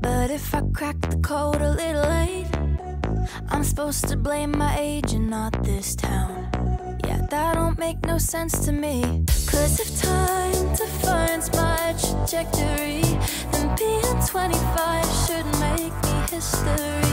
But if I crack the code a little late, I'm supposed to blame my age and not this town. Yeah, that don't make no sense to me. 'Cause if time defines my trajectory, then being 25 should make me history.